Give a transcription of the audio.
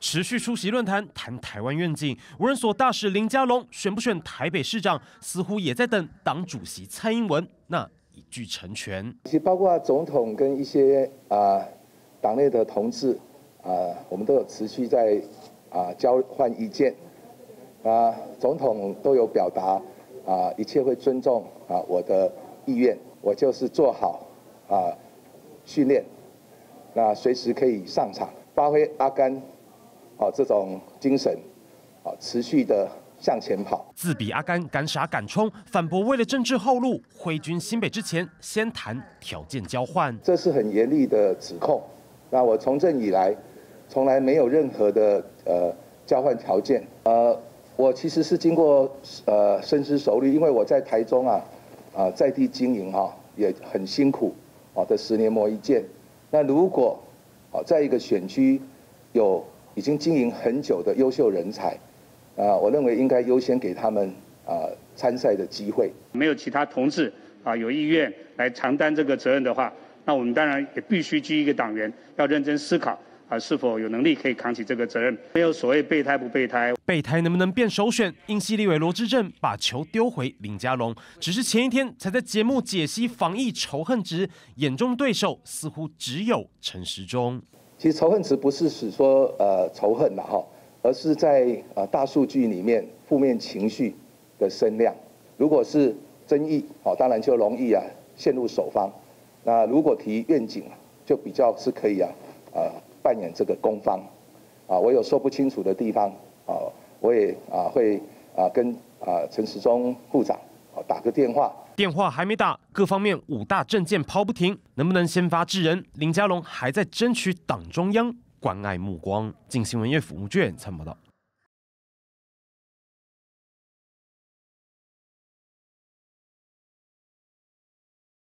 持续出席论坛，谈台湾愿景。无人所大使林佳龙选不选台北市长，似乎也在等党主席蔡英文那一句成全。其实包括总统跟一些党内的同志我们都有持续在交换意见。总统都有表达一切会尊重我的意愿，我就是做好训练，那随时可以上场，发挥阿甘。 这种精神，持续的向前跑。自比阿甘敢傻敢冲，反驳为了政治后路挥军新北之前，先谈条件交换。这是很严厉的指控。那我从政以来，从来没有任何的交换条件。我其实是经过深思熟虑，因为我在台中在地经营也很辛苦的10年磨一剑。那如果在一个选区有 已经经营很久的优秀人才，我认为应该优先给他们参赛的机会。没有其他同志有意愿来承担这个责任的话，那我们当然也必须基于一个党员要认真思考是否有能力可以扛起这个责任。没有所谓备胎不备胎，备胎能不能变首选？英系立委罗致政把球丢回林佳龙，只是前一天才在节目解析防疫仇恨值，眼中对手似乎只有陈时中。 其实仇恨值不是指说仇恨啦而是在大数据里面负面情绪的声量。如果是争议当然就容易陷入守方；那如果提愿景，就比较是可以扮演这个攻方。我有说不清楚的地方我也会跟陈时中部长打个电话。 电话还没打，各方面5大政见抛不停，能不能先发制人？林佳龙还在争取党中央关爱目光。镜新闻叶辅木卷参谋到。